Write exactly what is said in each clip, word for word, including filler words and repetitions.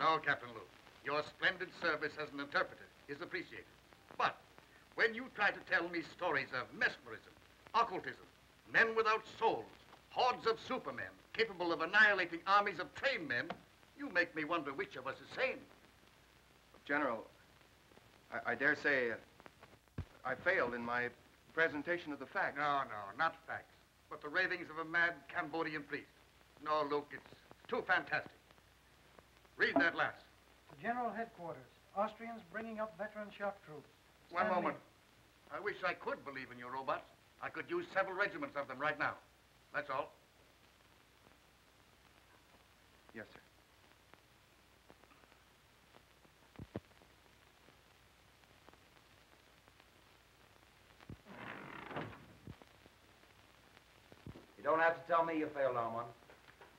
No, Captain Luke. Your splendid service as an interpreter is appreciated. But when you try to tell me stories of mesmerism, occultism, men without souls, hordes of supermen capable of annihilating armies of trained men, you make me wonder which of us is sane. General, I, I dare say uh, I failed in my presentation of the facts. No, no, not facts, but the ravings of a mad Cambodian priest. No, Luke, it's too fantastic. Read that last. General Headquarters, Austrians bringing up veteran shock troops. One Stand moment. In. I wish I could believe in your robots. I could use several regiments of them right now. That's all. Yes, sir. You don't have to tell me you failed, Lamont.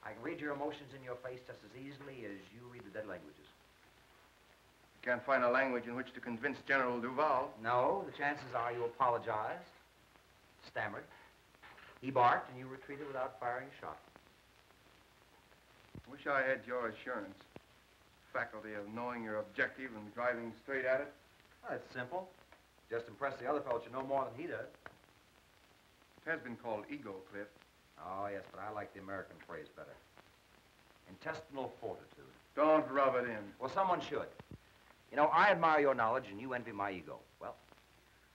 I can read your emotions in your face just as easily as you read the dead languages. You can't find a language in which to convince General Duval. No, the chances are you apologized, stammered. He barked, and you retreated without firing a shot. Wish I had your assurance. Faculty of knowing your objective and driving straight at it. Well, it's simple. Just impress the other fellow that you know more than he does. It has been called ego, Cliff. Oh, yes, but I like the American phrase better. Intestinal fortitude. Don't rub it in. Well, someone should. You know, I admire your knowledge, and you envy my ego. Well,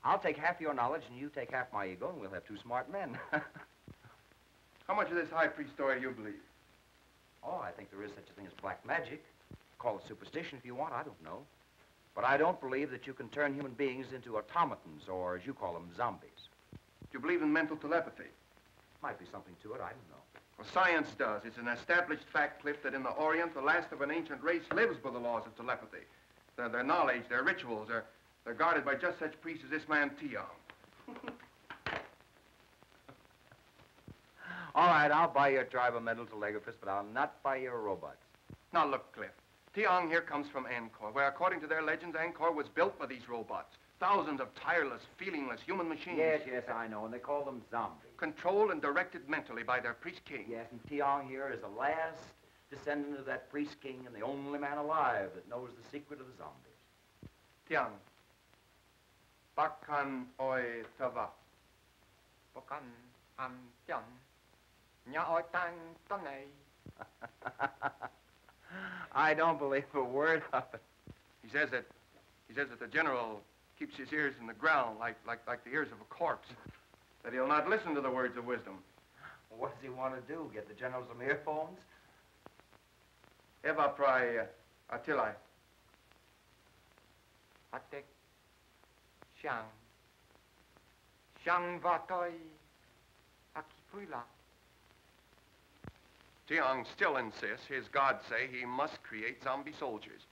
I'll take half your knowledge, and you take half my ego, and we'll have two smart men. How much of this high priest story do you believe? Oh, I think there is such a thing as black magic. Call it superstition if you want, I don't know. But I don't believe that you can turn human beings into automatons, or as you call them, zombies. Do you believe in mental telepathy? Might be something to it, I don't know. Well, science does. It's an established fact, Cliff, that in the Orient, the last of an ancient race lives by the laws of telepathy. Their, their knowledge, their rituals, are, they're guarded by just such priests as this man, Tiong. All right, I'll buy your tribe a mental telegraphist, but I'll not buy your robots. Now, look, Cliff. Tiong here comes from Angkor, where, according to their legends, Angkor was built by these robots. Thousands of tireless, feelingless human machines. Yes, yes, I know, and they call them zombies. Controlled and directed mentally by their priest king. Yes, and Tiong here is the last descendant of that priest king and the only man alive that knows the secret of the zombies. Tiong. Bakan oi tava. Bakan an tiong. Nya oi tang tonei. I don't believe a word of it. He says that, he says that the general keeps his ears in the ground like, like, like the ears of a corpse, that he'll not listen to the words of wisdom. Well, what does he want to do, get the general some earphones? Eva prai atilai. Atek shang. Shang vatoi akipula. Tiong still insists his gods say he must create zombie soldiers.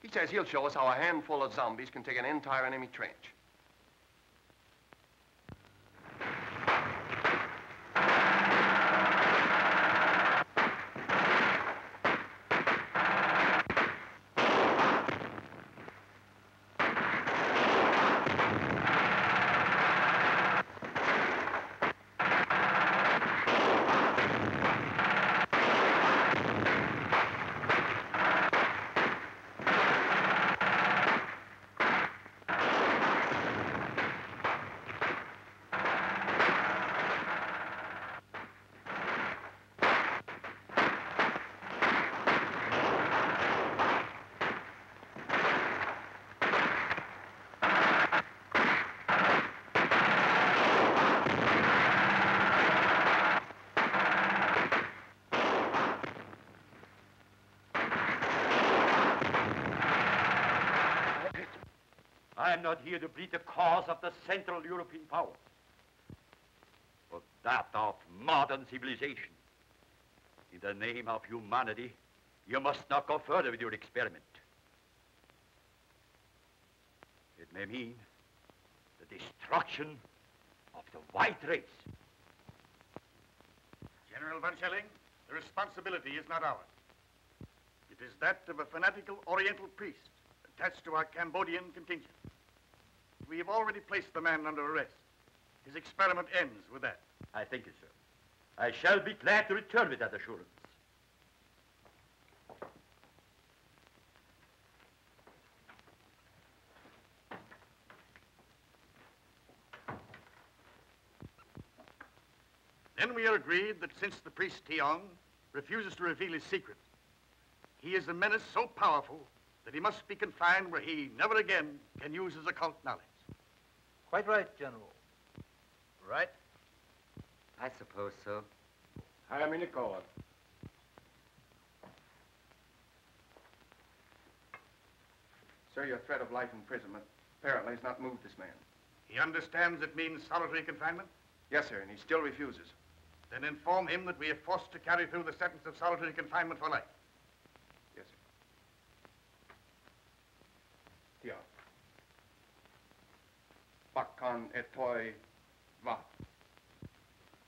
He says he'll show us how a handful of zombies can take an entire enemy trench. I am not here to plead the cause of the Central European powers, but that of modern civilization. In the name of humanity, you must not go further with your experiment. It may mean the destruction of the white race. General von Schelling, the responsibility is not ours. It is that of a fanatical Oriental priest attached to our Cambodian contingent. We have already placed the man under arrest. His experiment ends with that. I thank you, sir. I shall be glad to return with that assurance. Then we are agreed that since the priest Tiong refuses to reveal his secret, he is a menace so powerful that he must be confined where he never again can use his occult knowledge. Quite right, General. Right? I suppose so. I'm in accord. Sir, your threat of life imprisonment apparently has not moved this man. He understands it means solitary confinement? Yes, sir, and he still refuses. Then inform him that we are forced to carry through the sentence of solitary confinement for life. Yes, sir. Tiong. Bakkan etoi va.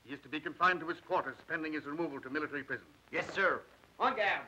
He is to be confined to his quarters, pending his removal to military prison. Yes, sir. On guard.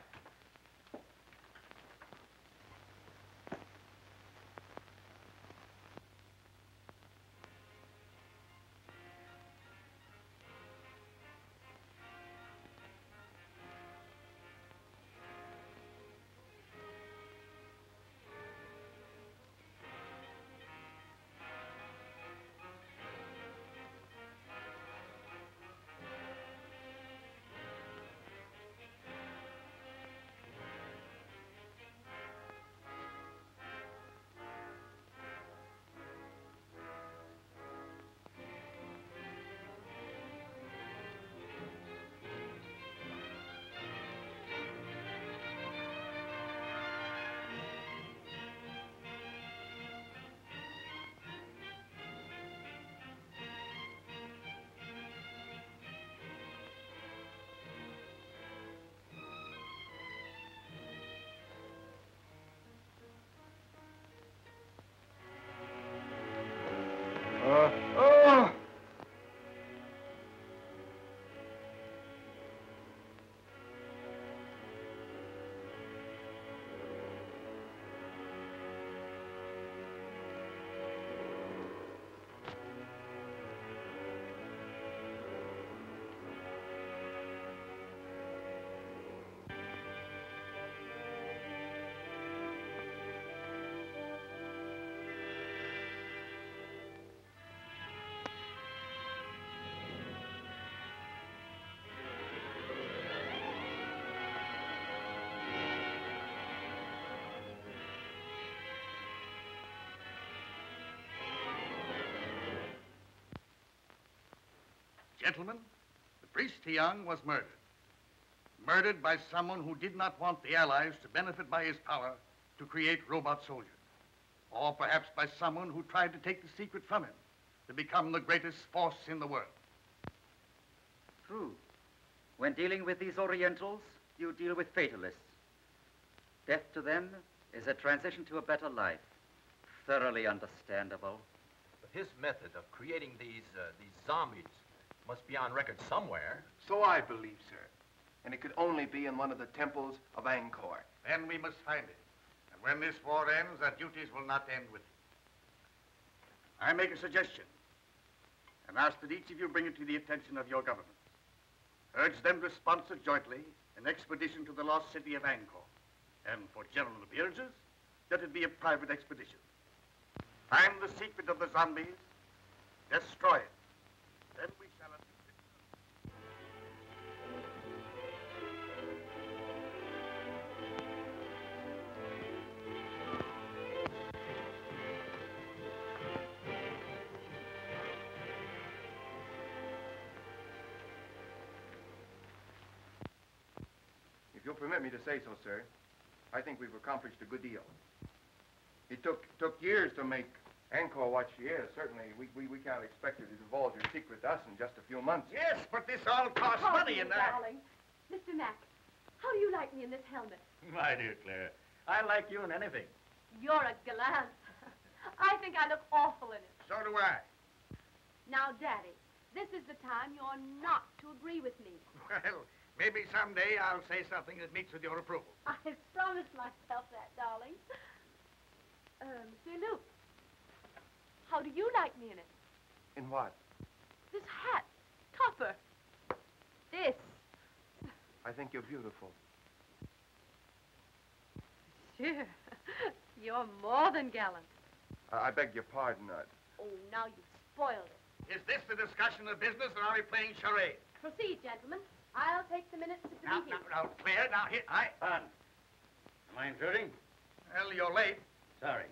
Gentlemen, the priest Tiong was murdered. Murdered by someone who did not want the Allies to benefit by his power to create robot soldiers. Or perhaps by someone who tried to take the secret from him to become the greatest force in the world. True. When dealing with these Orientals, you deal with fatalists. Death to them is a transition to a better life. Thoroughly understandable. But his method of creating these, uh, these zombies must be on record somewhere. So I believe, sir. And it could only be in one of the temples of Angkor. Then we must find it. And when this war ends, our duties will not end with it. I make a suggestion and ask that each of you bring it to the attention of your government. Urge them to sponsor jointly an expedition to the lost city of Angkor. And for general appearances, let it be a private expedition. Find the secret of the zombies, destroy it. Then we shall have... If you'll permit me to say so, sir, I think we've accomplished a good deal. It took took years to make Angkor what she is. Certainly, we, we, we can't expect her to divulge her secret to us in just a few months. Yes, but this all costs oh, money and that. Darling, Mister Mack, how do you like me in this helmet? My dear Clara, I like you in anything. You're a gallant. I think I look awful in it. So do I. Now, Daddy, this is the time you're not to agree with me. Well, maybe someday I'll say something that meets with your approval. I promised myself that, darling. Um, say, Luke. How do you like me in it? In what? This hat. Copper. This. I think you're beautiful. Sure. You're more than gallant. Uh, I beg your pardon, Nut. Oh, now you've spoiled it. Is this the discussion of business, or are we playing charades? Proceed, gentlemen. I'll take the minutes of the now, meeting. Now, now, Claire, now here, I... Pardon. Am I intruding? Well, you're late. Sorry.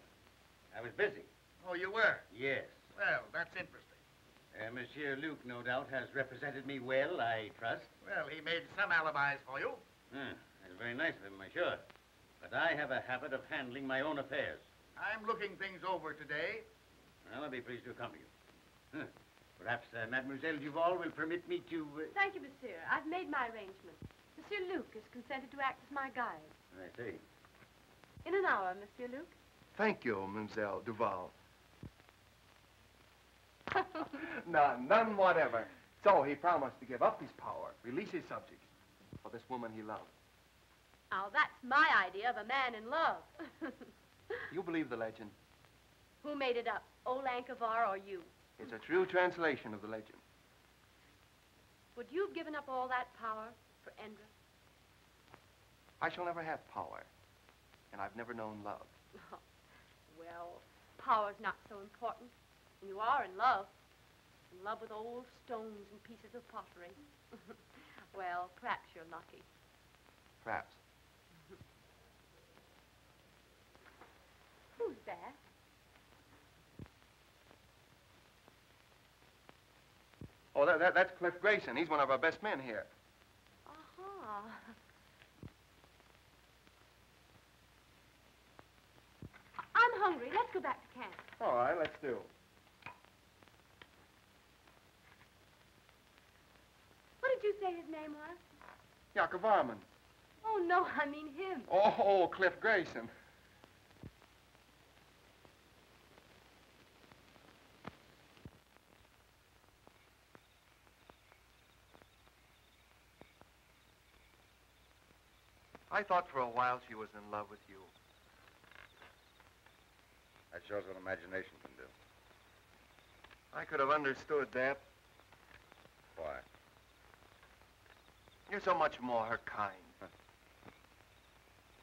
I was busy. Oh, you were? Yes. Well, that's interesting. Uh, Monsieur Luke, no doubt, has represented me well, I trust. Well, he made some alibis for you. Hmm. That's very nice of him, I'm sure. But I have a habit of handling my own affairs. I'm looking things over today. Well, I'll be pleased to accompany you. Huh. Perhaps uh, Mademoiselle Duval will permit me to... Uh... Thank you, monsieur. I've made my arrangements. Monsieur Luke has consented to act as my guide. I see. In an hour, Monsieur Luke. Thank you, Mademoiselle Duval. None, none whatever. So he promised to give up his power, release his subjects, for this woman he loved. Now, that's my idea of a man in love. You believe the legend? Who made it up, Olankovar or you? It's a true translation of the legend. Would you have given up all that power for Indra? I shall never have power, and I've never known love. Oh, well, power's not so important. And you are in love. In love with old stones and pieces of pottery. Well, perhaps you're lucky. Perhaps. Who's there? Oh, that, that, that's Cliff Grayson. He's one of our best men here. Aha. I'm hungry. Let's go back to camp. All right, let's do. What did you say his name was? Jayavarman. Oh, no, I mean him. Oh, oh, Cliff Grayson. I thought for a while she was in love with you. That shows what imagination can do. I could have understood that. Why? You're so much more her kind. Huh.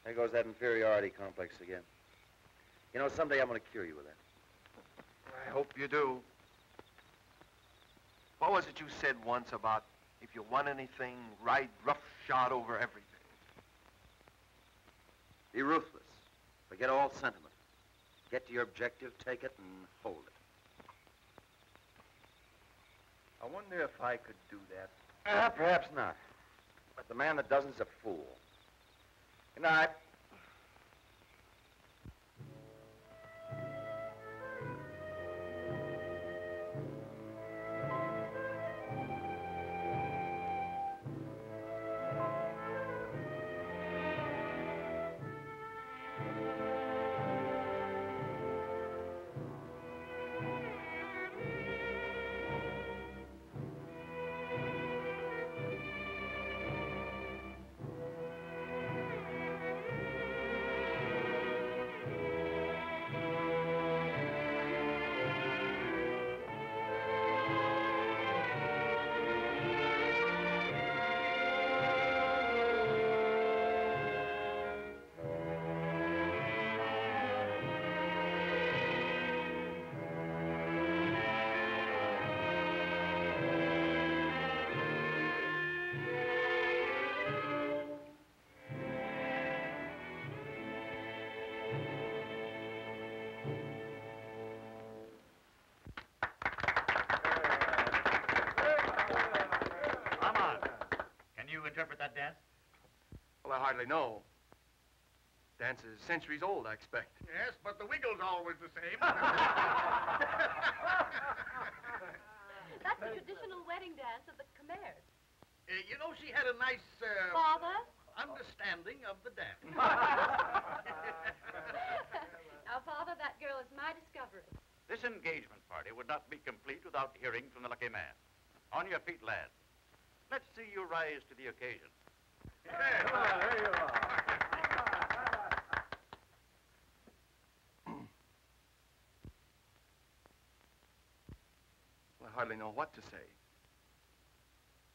There goes that inferiority complex again. You know, someday I'm going to cure you with that. I hope you do. What was it you said once about if you want anything, ride roughshod over everything? Be ruthless. Forget all sentiment. Get to your objective, take it, and hold it. I wonder if I could do that. Uh, perhaps not. But the man that doesn't is a fool. Good night. Interpret that dance? Well, I hardly know. Dance is centuries old, I expect. Yes, but the wiggle's always the same. That's the traditional wedding dance of the Khmer. Uh, you know, she had a nice... Uh, Father? Understanding of the dance. Now, Father, that girl is my discovery. This engagement party would not be complete without hearing from the lucky man. On your feet, lad. Let's see you rise to the occasion. Yeah. Yeah. There you are. Well, I hardly know what to say.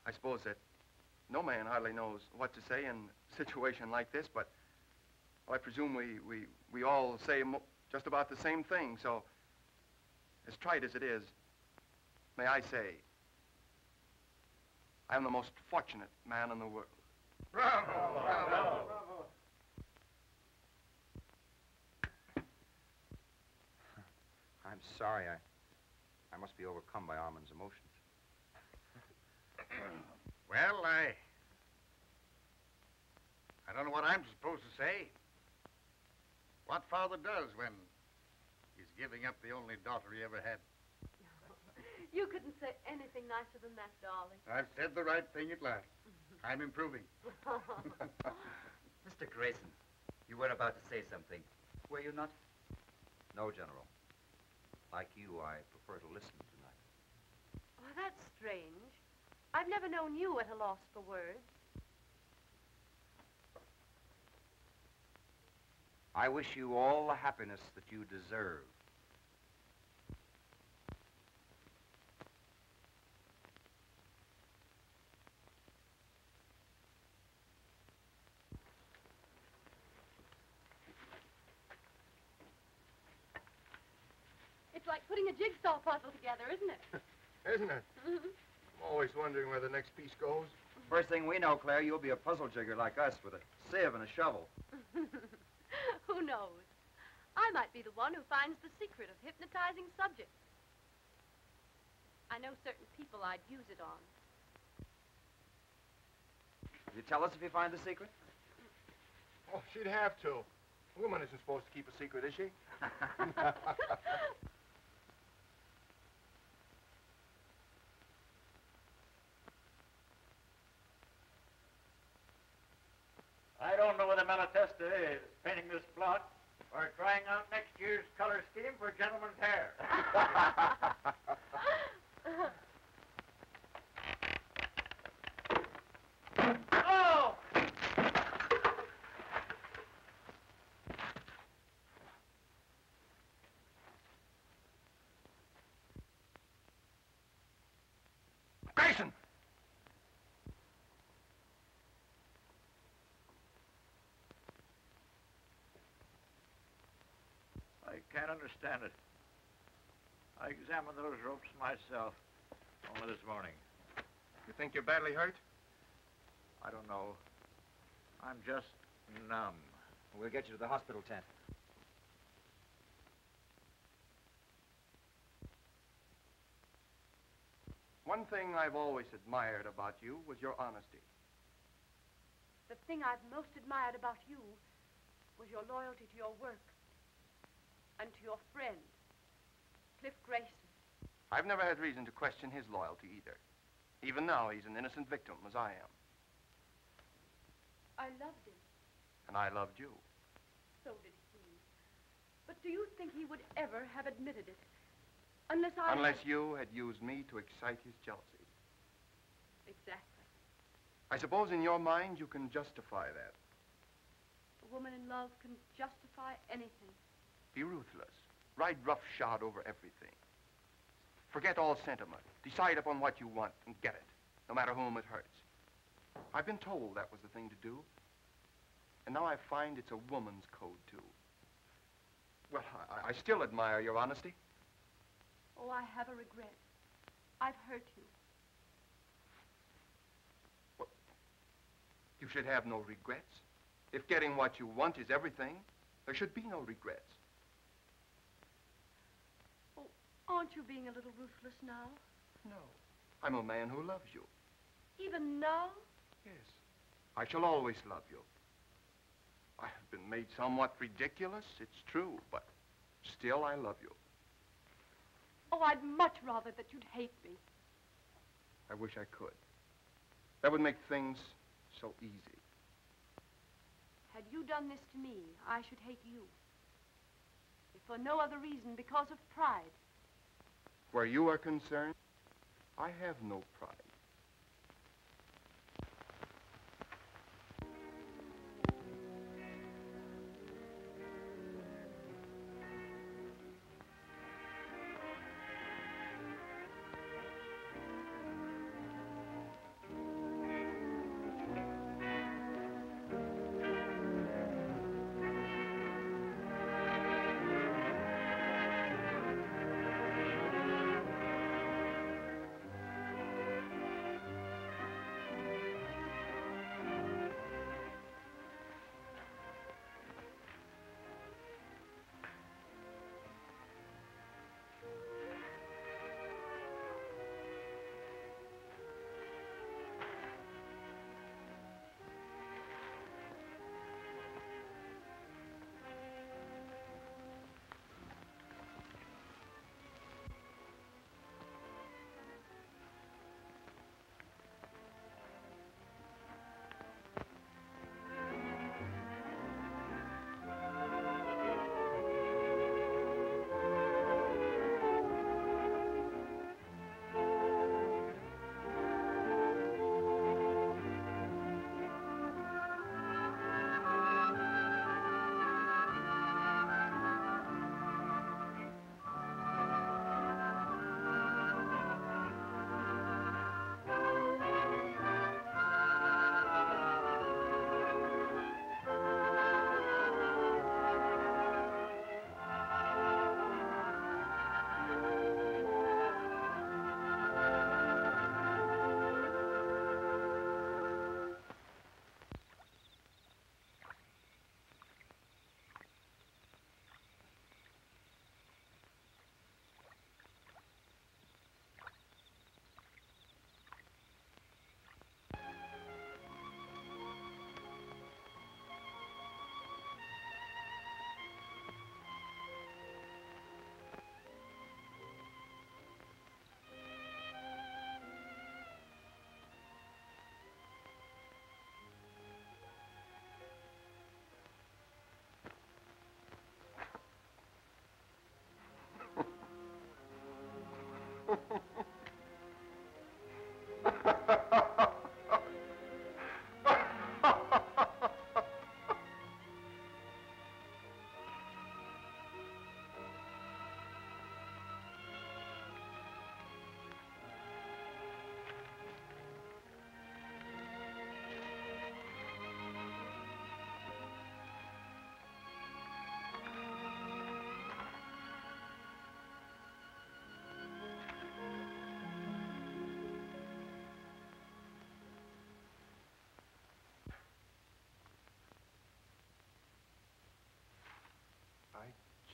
I suppose that no man hardly knows what to say in a situation like this, but well, I presume we, we, we all say mo just about the same thing, so as trite as it is, May I say, I am the most fortunate man in the world. Bravo! Bravo! Bravo! Bravo. I'm sorry, I, I must be overcome by Armand's emotions. Well, I... I don't know what I'm supposed to say. What father does when he's giving up the only daughter he ever had. You couldn't say anything nicer than that, darling. I've said the right thing at last. I'm improving. Mister Grayson, you were about to say something, were you not? No, General. Like you, I prefer to listen tonight. Oh, that's strange. I've never known you at a loss for words. I wish you all the happiness that you deserve. It's like putting a jigsaw puzzle together, isn't it? Isn't it? Mm-hmm. I'm always wondering where the next piece goes. First thing we know, Claire, you'll be a puzzle jigger like us with a sieve and a shovel. Who knows? I might be the one who finds the secret of hypnotizing subjects. I know certain people I'd use it on. Will you tell us if you find the secret? Oh, she'd have to. A woman isn't supposed to keep a secret, is she? I don't know whether Malatesta is painting this plot or trying out next year's color scheme for gentleman's hair. Oh! Grayson! Can't understand it. I examined those ropes myself only this morning. You think you're badly hurt? I don't know. I'm just numb. We'll get you to the hospital tent. One thing I've always admired about you was your honesty. The thing I've most admired about you was your loyalty to your work. And to your friend, Cliff Grayson. I've never had reason to question his loyalty either. Even now, he's an innocent victim, as I am. I loved him. And I loved you. So did he. But do you think he would ever have admitted it? Unless I... Unless had... you had used me to excite his jealousy. Exactly. I suppose in your mind you can justify that. A woman in love can justify anything. Be ruthless. Ride roughshod over everything. Forget all sentiment. Decide upon what you want and get it, no matter whom it hurts. I've been told that was the thing to do. And now I find it's a woman's code, too. Well, I, I still admire your honesty. Oh, I have a regret. I've hurt you. Well, you should have no regrets. If getting what you want is everything, there should be no regrets. Aren't you being a little ruthless now? No. I'm a man who loves you. Even now? Yes. I shall always love you. I have been made somewhat ridiculous, it's true, but still I love you. Oh, I'd much rather that you'd hate me. I wish I could. That would make things so easy. Had you done this to me, I should hate you. If for no other reason, because of pride. Where you are concerned, I have no pride.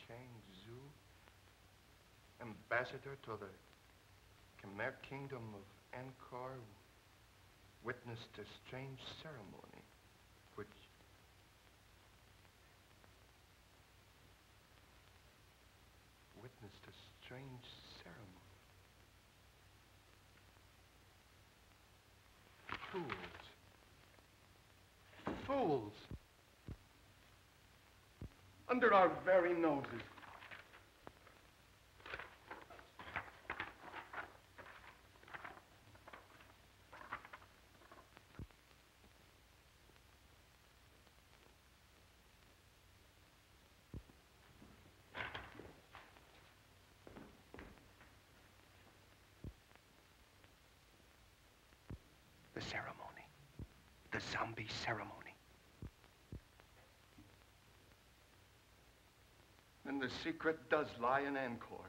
Chang Zu, ambassador to the Khmer Kingdom of Angkor, witnessed a strange ceremony which witnessed a strange ceremony. Fools. Fools. Under our very noses. The ceremony, the zombie ceremony. And the secret does lie in Angkor.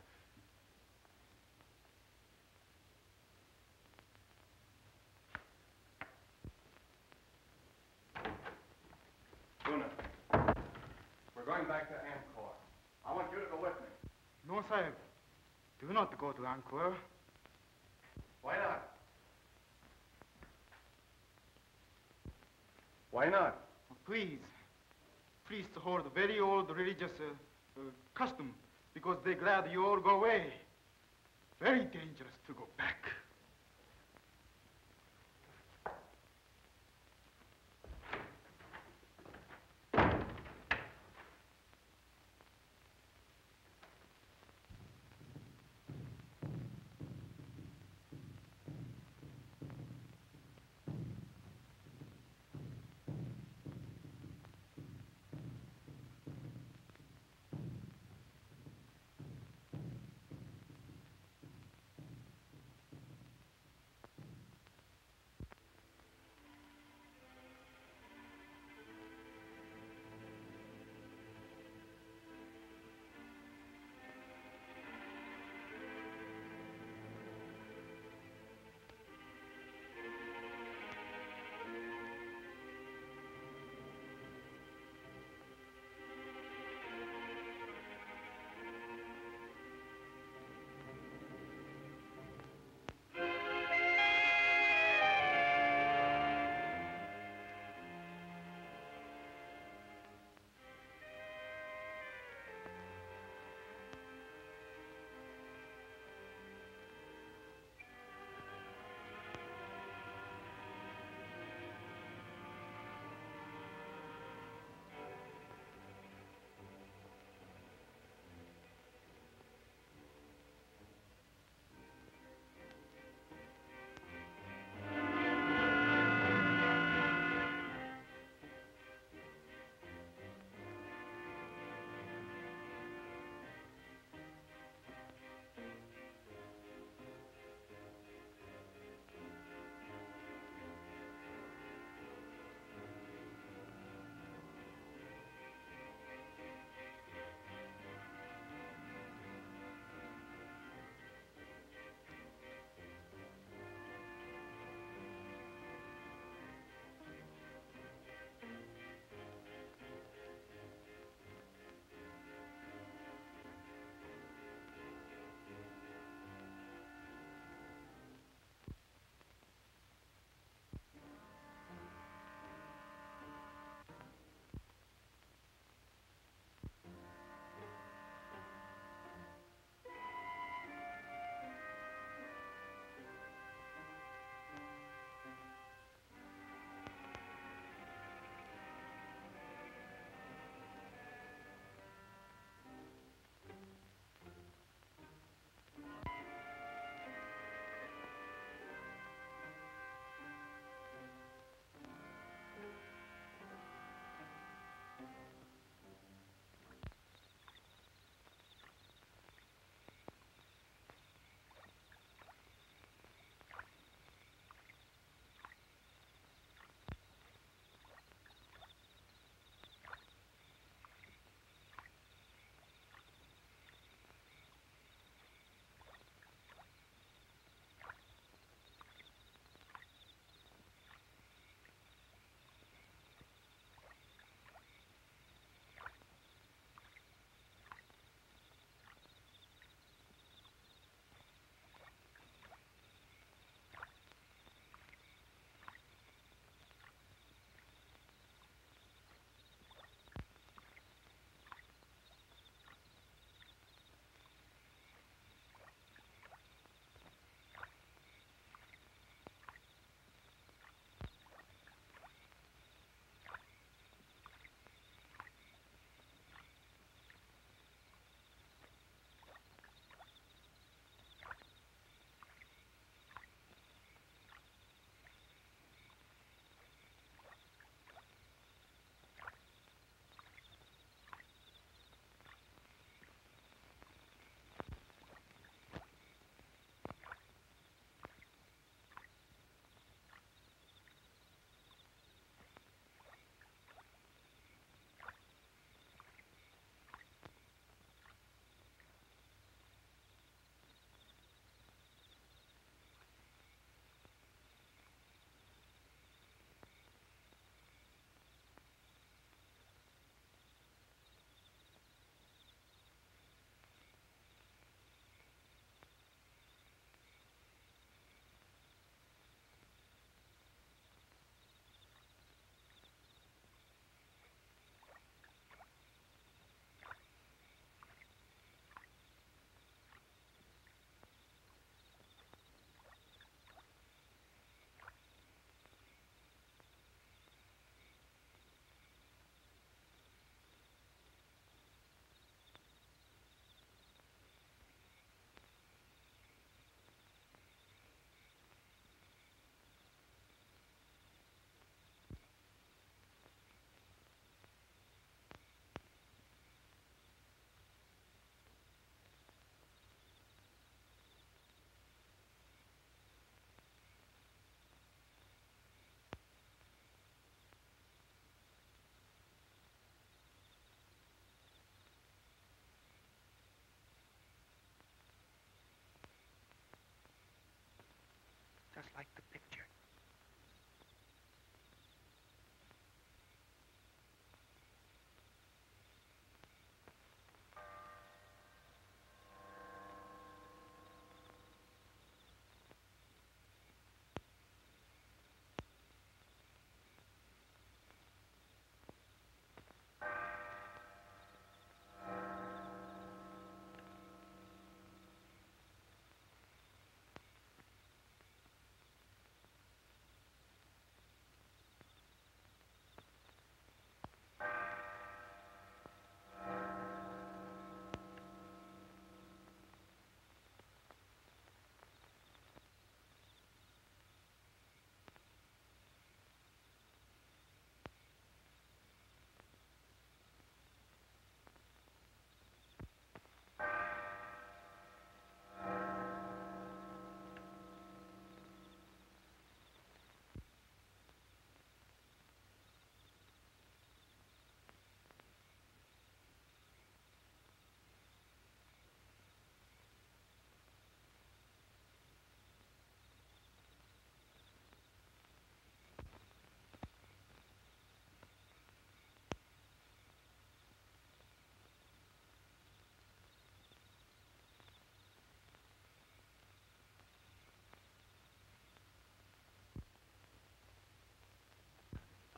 Luna, we're going back to Angkor. I want you to go with me. No, sahib. Do not go to Angkor. Why not? Why not? Oh, please, please to hold the very old religious uh, uh, custom, because they're glad you all go away. Very dangerous to go back.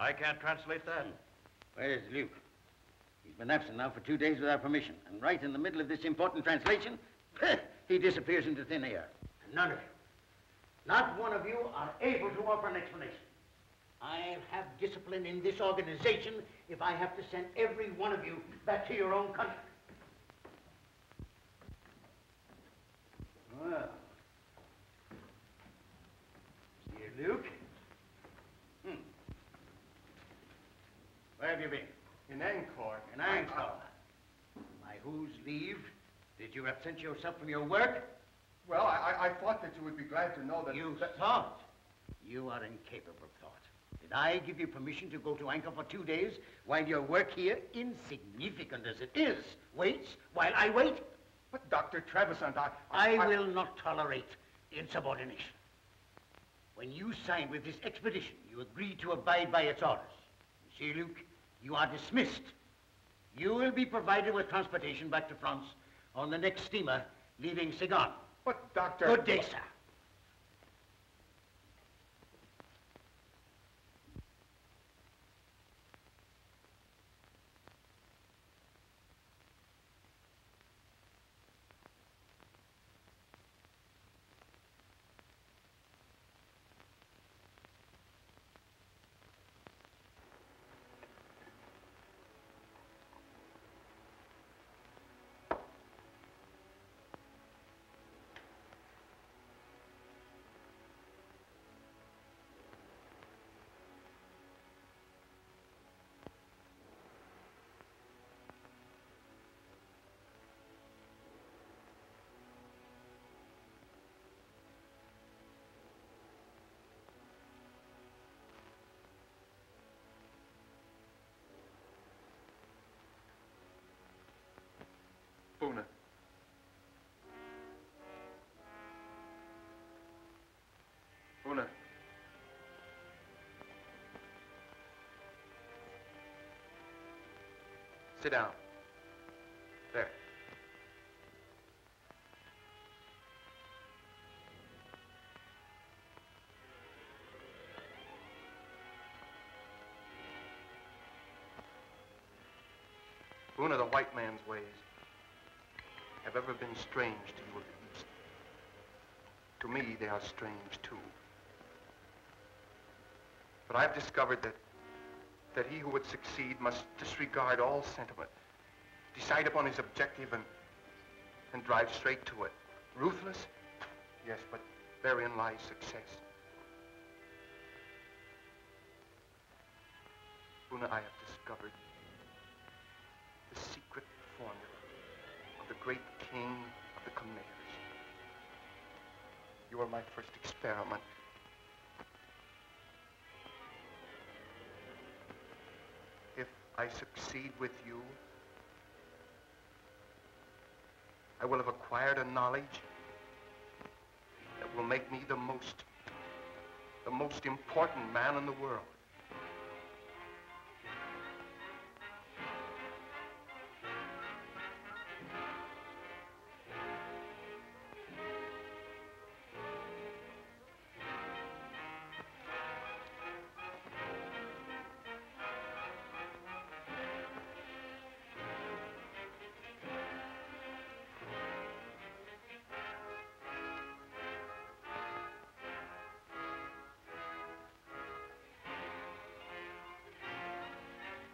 I can't translate that. Where's Luke? He's been absent now for two days without permission. And right in the middle of this important translation, he disappears into thin air. None of you, not one of you, are able to offer an explanation. I have discipline in this organization if I have to send every one of you back to your own country. Well, dear Luke, hmm. Where have you been? In Angkor. In Angkor. By whose leave did you absent yourself from your work? Well, I, I thought that you would be glad to know that... You that thought? You are incapable of thought. Did I give you permission to go to Angkor for two days while your work here, insignificant as it is, waits while I wait? But Doctor Travesant, I... I, I, I will not tolerate insubordination. When you signed with this expedition, you agreed to abide by its orders. You see, Luke, you are dismissed. You will be provided with transportation back to France on the next steamer leaving Saigon. But, Doctor... Good day, sir. Una. Sit down. There. Una, the white man's ways have ever been strange to you of the East. To me, they are strange, too. But I've discovered that, that he who would succeed must disregard all sentiment, decide upon his objective and, and drive straight to it. Ruthless? Yes, but therein lies success. Una, I have discovered the secret formula of the great king of the Khmers. You were my first experiment. I succeed with you, I will have acquired a knowledge that will make me the most, the most important man in the world.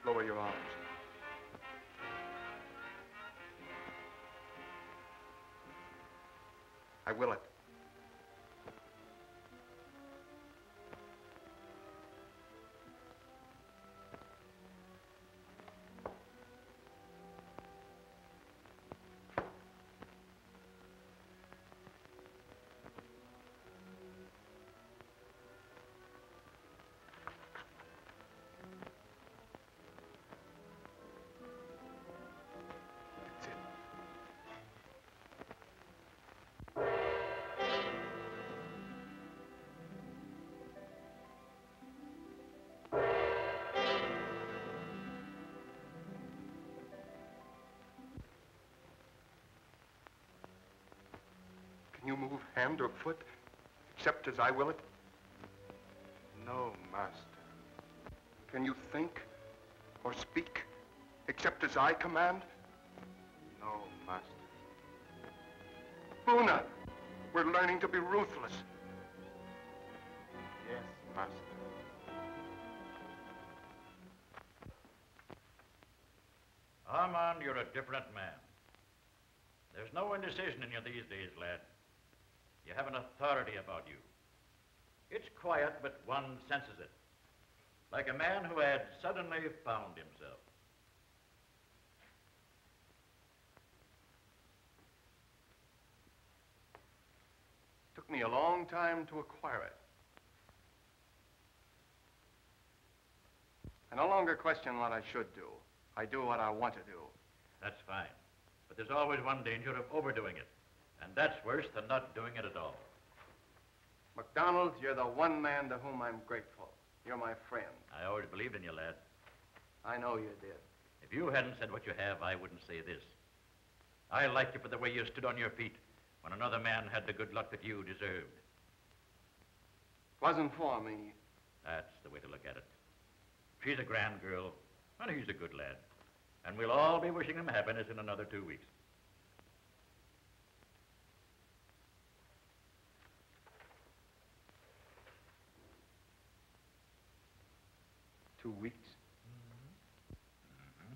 Lower your arms. I will it. Can you move hand or foot, except as I will it? No, master. Can you think or speak except as I command? No, master. Buna, we're learning to be ruthless. Yes, master. Armand, you're a different man. There's no indecision in you these days, lad. You have an authority about you. It's quiet, but one senses it. Like a man who had suddenly found himself. Took me a long time to acquire it. I no longer question what I should do. I do what I want to do. That's fine. But there's always one danger of overdoing it. And that's worse than not doing it at all. MacDonald, you're the one man to whom I'm grateful. You're my friend. I always believed in you, lad. I know you did. If you hadn't said what you have, I wouldn't say this. I liked you for the way you stood on your feet when another man had the good luck that you deserved. It wasn't for me. That's the way to look at it. She's a grand girl, and he's a good lad. And we'll all be wishing them happiness in another two weeks. Two weeks? Mm-hmm. Mm-hmm.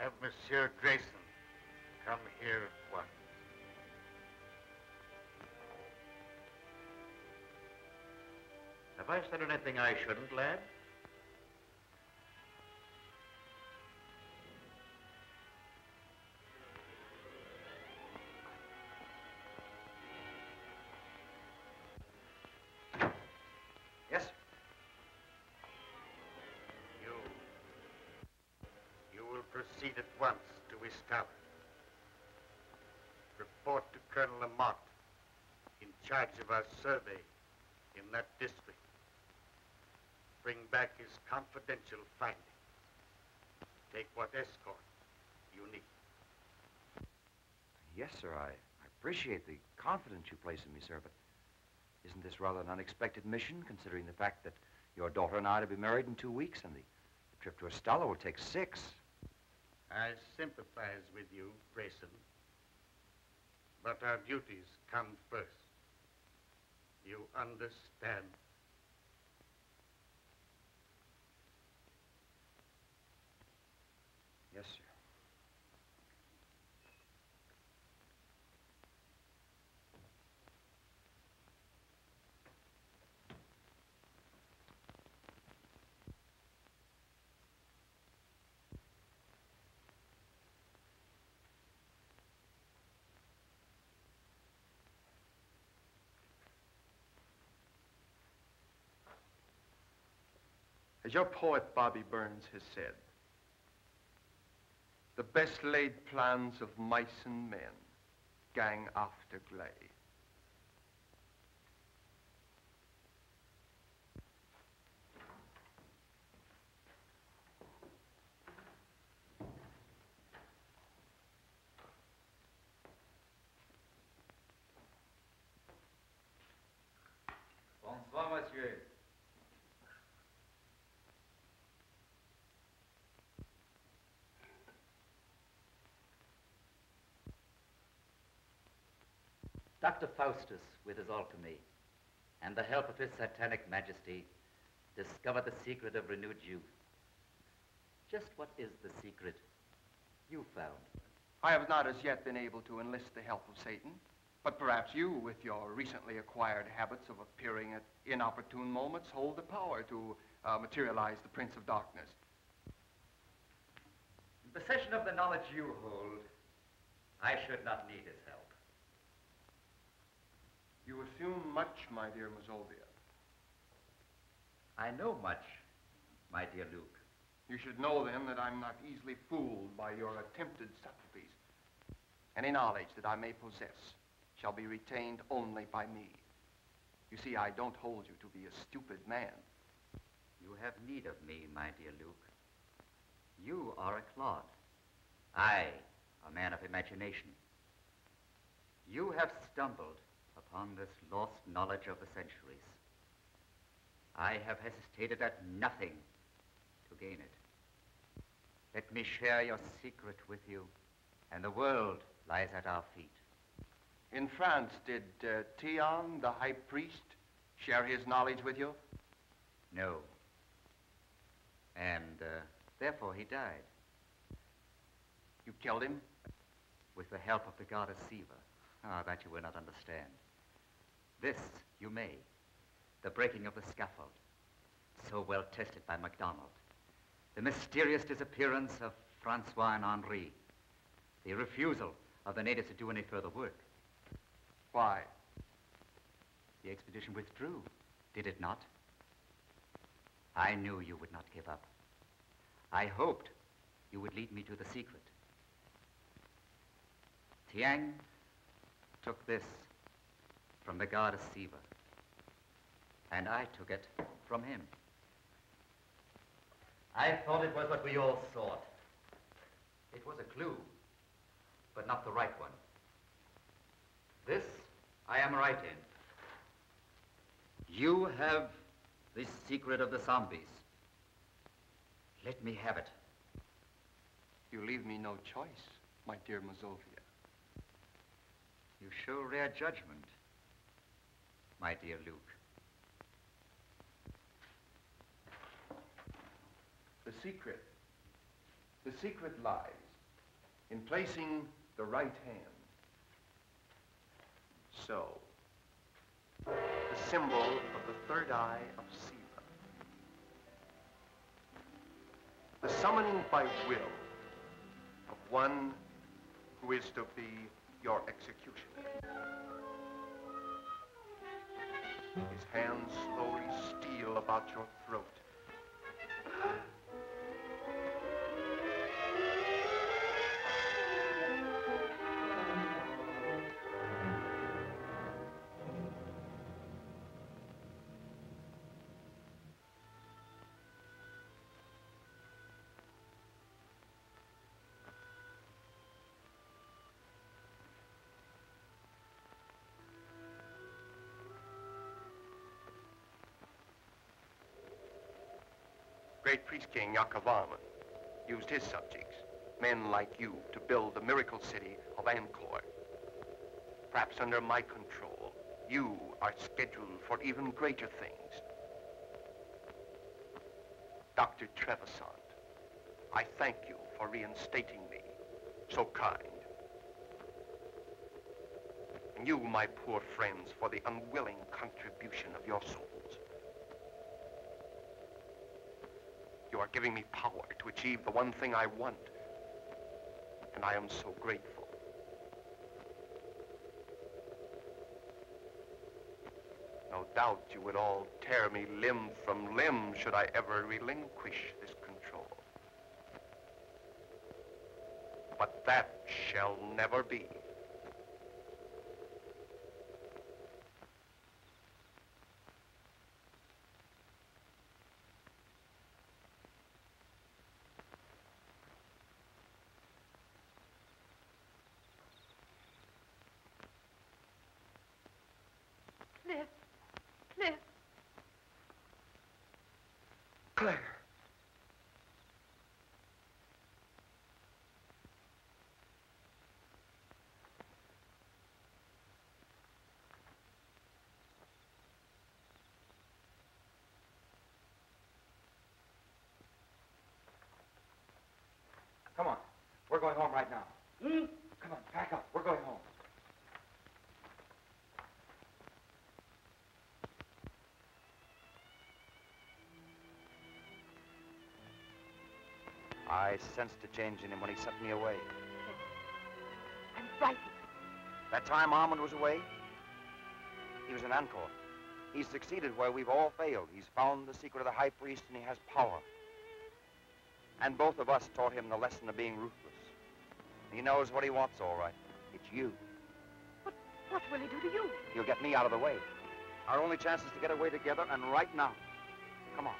Have Monsieur Grayson come here at once. Have I said anything I shouldn't, lad? Proceed at once to Estala. Report to Colonel Lamont, in charge of our survey in that district. Bring back his confidential findings. Take what escort you need. Yes, sir, I, I appreciate the confidence you place in me, sir, but isn't this rather an unexpected mission, considering the fact that your daughter and I are to be married in two weeks, and the, the trip to Estala will take six? I sympathize with you, Grayson, but our duties come first. You understand? Yes, sir. As your poet, Bobby Burns, has said, the best laid plans of mice and men gang after Glay. Bonsoir, monsieur. Doctor Faustus, with his alchemy, and the help of his satanic majesty, discovered the secret of renewed youth. Just what is the secret you found? I have not as yet been able to enlist the help of Satan, But perhaps you, with your recently acquired habits of appearing at inopportune moments, hold the power to uh, materialize the Prince of Darkness. In possession of the knowledge you hold, I should not need his help. You assume much, my dear Mazovia. I know much, my dear Luke. You should know, then, that I'm not easily fooled by your attempted subtleties. Any knowledge that I may possess shall be retained only by me. You see, I don't hold you to be a stupid man. You have need of me, my dear Luke. You are a clod. I, a man of imagination. You have stumbled upon this lost knowledge of the centuries. I have hesitated at nothing to gain it. Let me share your secret with you, and the world lies at our feet. In France, did uh, Tiong, the high priest, share his knowledge with you? No. And uh, therefore he died. You killed him? With the help of the goddess Siva. Ah, that you will not understand. This you may. The breaking of the scaffold, so well tested by MacDonald. The mysterious disappearance of Francois and Henri. The refusal of the natives to do any further work. Why? The expedition withdrew, did it not? I knew you would not give up. I hoped you would lead me to the secret. Tiong took this from the goddess Siva, and I took it from him. I thought it was what we all sought. It was a clue, but not the right one. This I am right in. You have the secret of the zombies. Let me have it. You leave me no choice, my dear Mazovia. You show rare judgment, my dear Luke. The secret, the secret lies in placing the right hand. So, the symbol of the third eye of Siva. The summoning by will of one who is to be your executioner. His hands slowly steal about your throat. Great Priest King Jayavarman used his subjects, men like you, to build the miracle city of Angkor. Perhaps under my control, you are scheduled for even greater things. Doctor Travesant, I thank you for reinstating me, so kind. And you, my poor friends, for the unwilling contribution of your souls. You are giving me power to achieve the one thing I want, and I am so grateful. No doubt you would all tear me limb from limb should I ever relinquish this control. But that shall never be. Come on, we're going home right now. Hmm? Come on, pack up, we're going home. I sensed a change in him when he sent me away. I'm frightened. That time Armand was away, he was in Angkor. He's succeeded where we've all failed. He's found the secret of the high priest and he has power. And both of us taught him the lesson of being ruthless. He knows what he wants, all right. It's you. But what will he do to you? He'll get me out of the way. Our only chance is to get away together, and right now. Come on.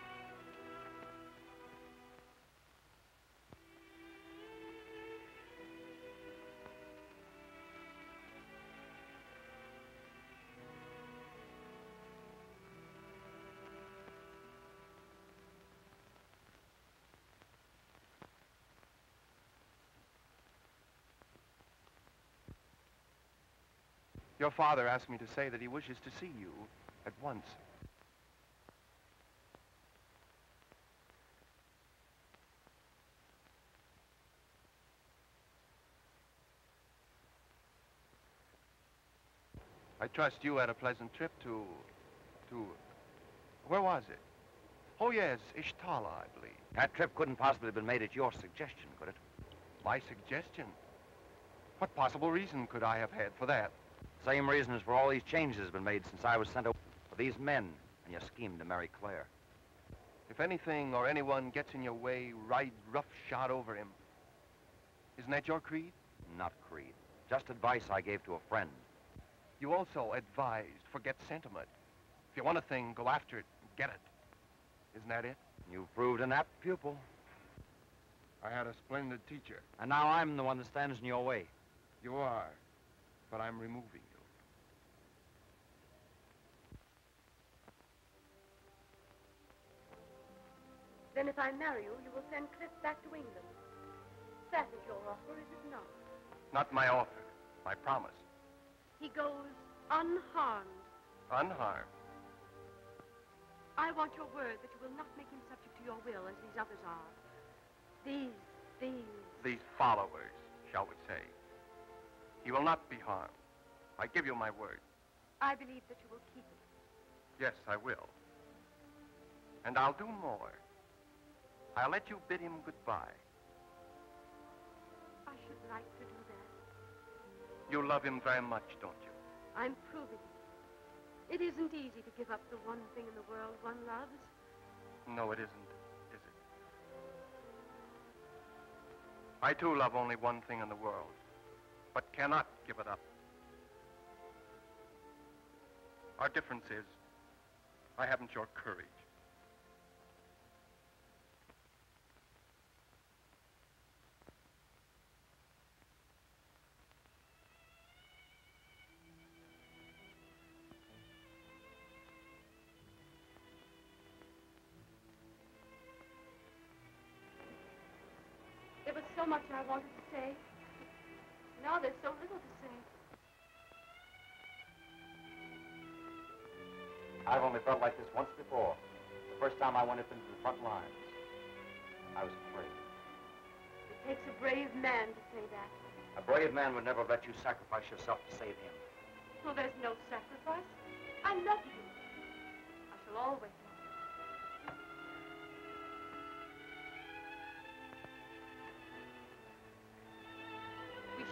Your father asked me to say that he wishes to see you at once. I trust you had a pleasant trip to... to... where was it? Oh, yes, Estala, I believe. That trip couldn't possibly have been made at your suggestion, could it? My suggestion? What possible reason could I have had for that? Same reason as for all these changes have been made since I was sent away. For these men and your scheme to marry Claire. If anything or anyone gets in your way, ride roughshod over him. Isn't that your creed? Not creed. Just advice I gave to a friend. You also advised, forget sentiment. If you want a thing, go after it and get it. Isn't that it? You've proved an apt pupil. I had a splendid teacher. And now I'm the one that stands in your way. You are, but I'm removing. Then if I marry you, you will send Cliff back to England. That is your offer, is it not? Not my offer, my promise. He goes unharmed. Unharmed? I want your word that you will not make him subject to your will as these others are. These, these... These followers, shall we say. He will not be harmed. I give you my word. I believe that you will keep it. Yes, I will. And I'll do more. I'll let you bid him goodbye. I should like to do that. You love him very much, don't you? I'm proving it. It isn't easy to give up the one thing in the world one loves. No, it isn't, is it? I too love only one thing in the world, but cannot give it up. Our difference is, I haven't your courage. So much I wanted to say. Now there's so little to say. I've only felt like this once before. The first time I went up into the front lines. I was afraid. It takes a brave man to say that. A brave man would never let you sacrifice yourself to save him. Well, there's no sacrifice. I love you. I shall always love you.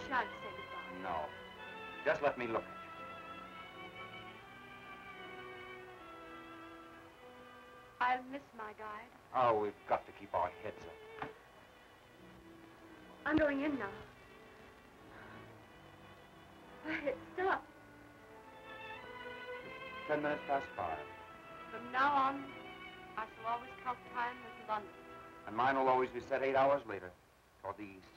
Say goodbye. No. Just let me look at you. I'll miss my guide. Oh, we've got to keep our heads up. I'm going in now. My head's still up. Ten minutes past five. From now on, I shall always count time as London. And mine will always be set eight hours later, toward the east.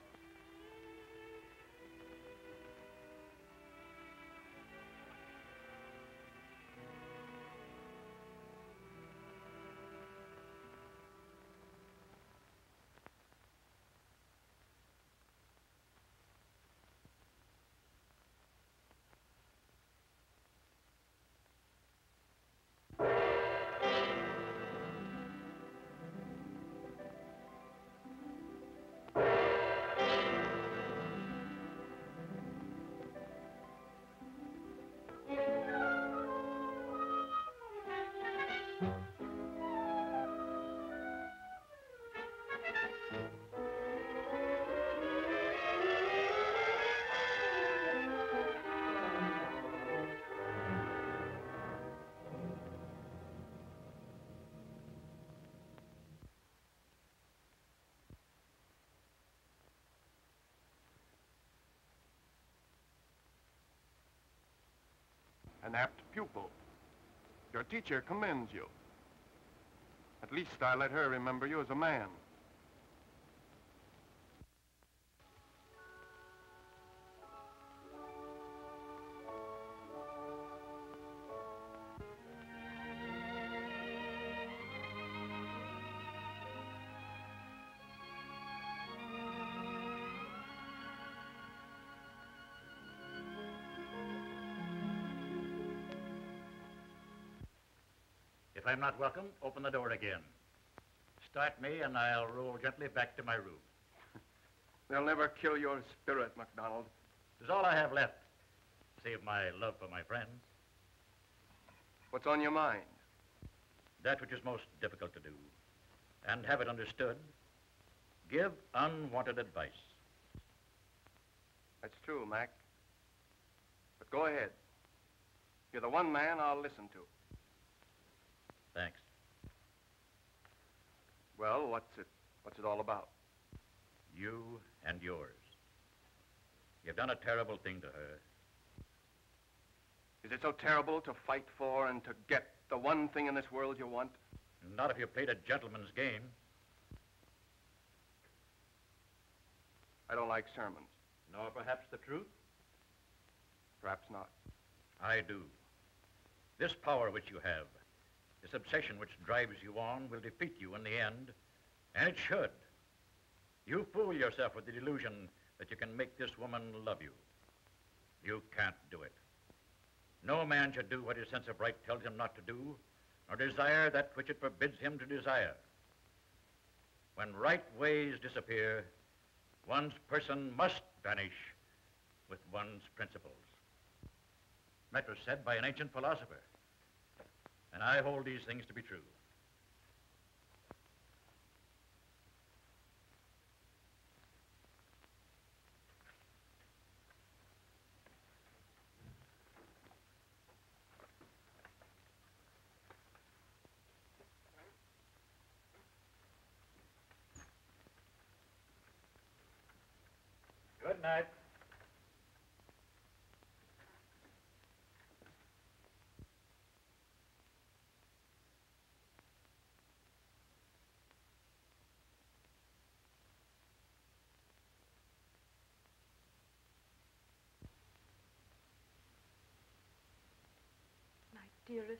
an apt pupil. Your teacher commends you. At least I let her remember you as a man. If I'm not welcome, open the door again. Start me and I'll roll gently back to my room. They'll never kill your spirit, MacDonald. It's all I have left, save my love for my friends. What's on your mind? That which is most difficult to do, and have it understood. Give unwanted advice. That's true, Mac. But go ahead. You're the one man I'll listen to. Thanks. Well, what's it, what's it all about? You and yours. You've done a terrible thing to her. Is it so terrible to fight for and to get the one thing in this world you want? Not if you played a gentleman's game. I don't like sermons. Nor perhaps the truth? Perhaps not. I do. This power which you have, this obsession which drives you on, will defeat you in the end, and it should. You fool yourself with the delusion that you can make this woman love you. You can't do it. No man should do what his sense of right tells him not to do, nor desire that which it forbids him to desire. When right ways disappear, one's person must vanish with one's principles. That was said by an ancient philosopher. And I hold these things to be true. Good night. Dearest,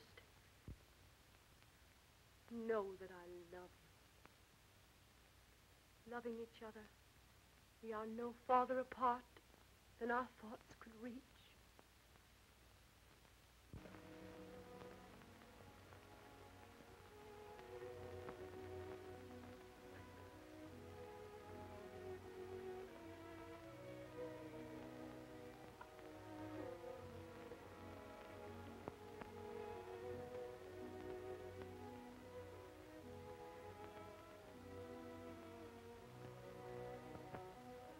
know that I love you. Loving each other, we are no farther apart than our thoughts could reach.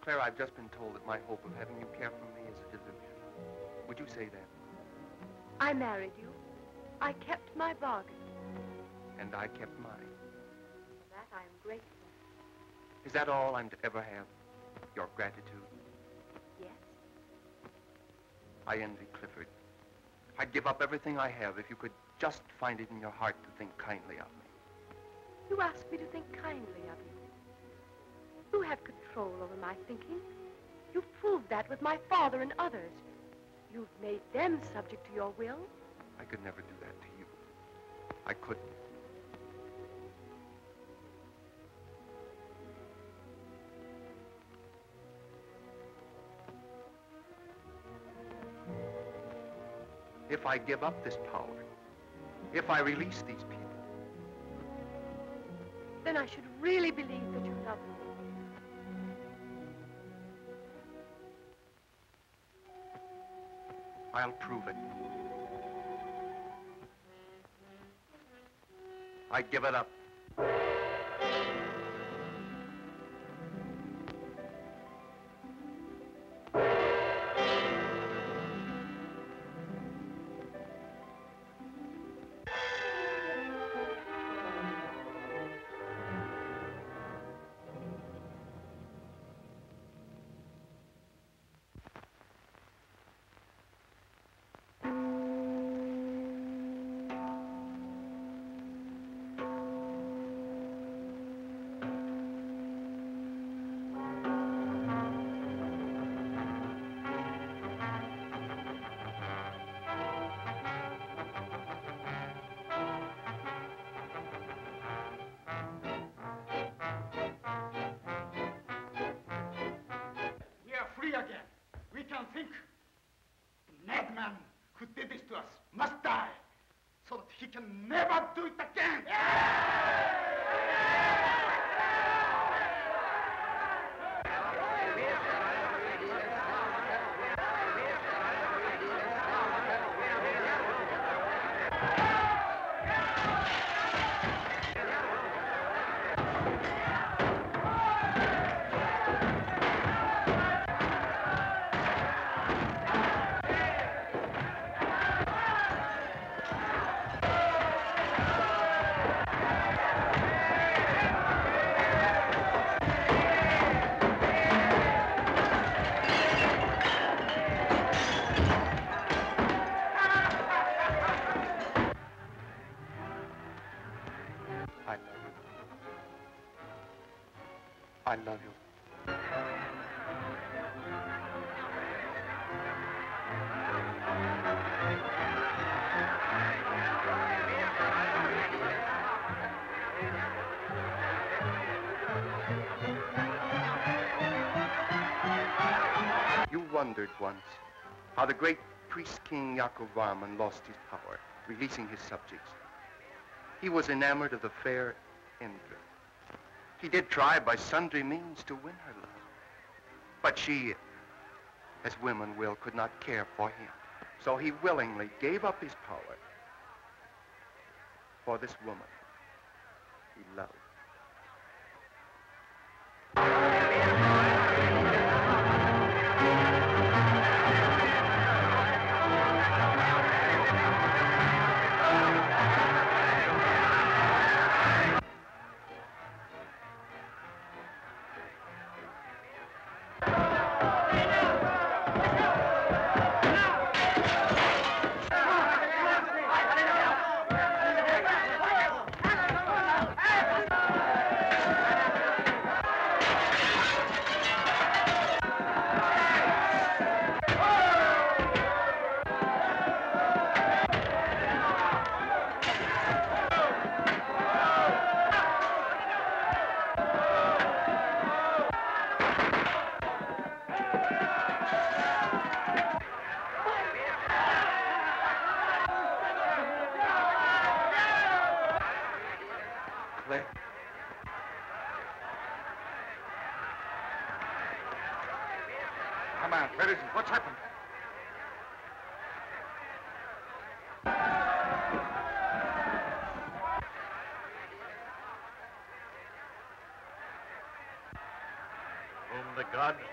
Claire, I've just been told that my hope of having you care for me is a delusion. Would you say that? I married you. I kept my bargain. And I kept mine. For that I am grateful. Is that all I'm to ever have? Your gratitude? Yes. I envy Clifford. I'd give up everything I have if you could just find it in your heart to think kindly of me. You ask me to think kindly of you. You have control over my thinking. You've proved that with my father and others. You've made them subject to your will. I could never do that to you. I couldn't. If I give up this power, if I release these people, then I should really believe that you love me. I'll prove it. I give it up. think the madman who did this to us must die, so that he can never do it again. I love you. You wondered once how the great priest King Jayavarman lost his power, releasing his subjects. He was enamored of the fair Indra. He did try by sundry means to win her love, but she, as women will, could not care for him. So he willingly gave up his power for this woman he loved.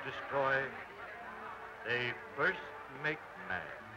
Destroy, they first make man.